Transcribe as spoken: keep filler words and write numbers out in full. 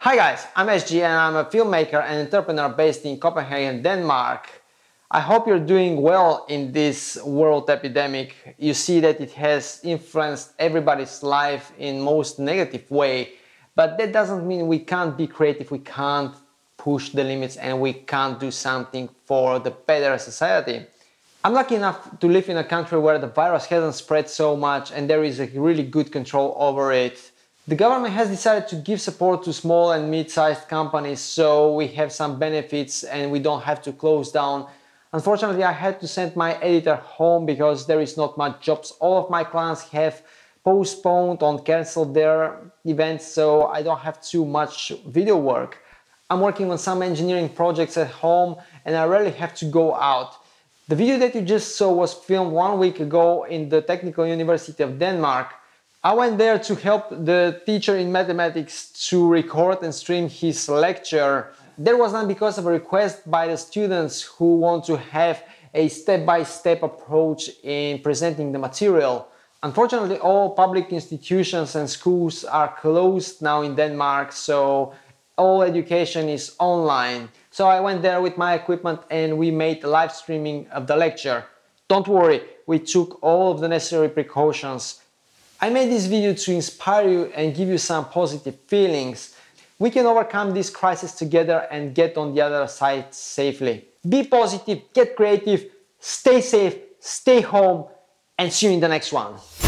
Hi guys, I'm S G and I'm a filmmaker and entrepreneur based in Copenhagen, Denmark. I hope you're doing well in this world epidemic. You see that it has influenced everybody's life in most negative way, but that doesn't mean we can't be creative, we can't push the limits and we can't do something for the better society. I'm lucky enough to live in a country where the virus hasn't spread so much and there is a really good control over it. The government has decided to give support to small and mid-sized companies, so we have some benefits and we don't have to close down. Unfortunately, I had to send my editor home because there is not much jobs. All of my clients have postponed or cancelled their events, so I don't have too much video work. I'm working on some engineering projects at home and I rarely have to go out. The video that you just saw was filmed one week ago in the Technical University of Denmark. I went there to help the teacher in mathematics to record and stream his lecture. That was not because of a request by the students who want to have a step-by-step approach in presenting the material. Unfortunately, all public institutions and schools are closed now in Denmark, so all education is online. So I went there with my equipment and we made live streaming of the lecture. Don't worry, we took all of the necessary precautions. I made this video to inspire you and give you some positive feelings. We can overcome this crisis together and get on the other side safely. Be positive, get creative, stay safe, stay home, and see you in the next one.